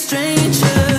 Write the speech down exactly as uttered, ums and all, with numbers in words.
stranger.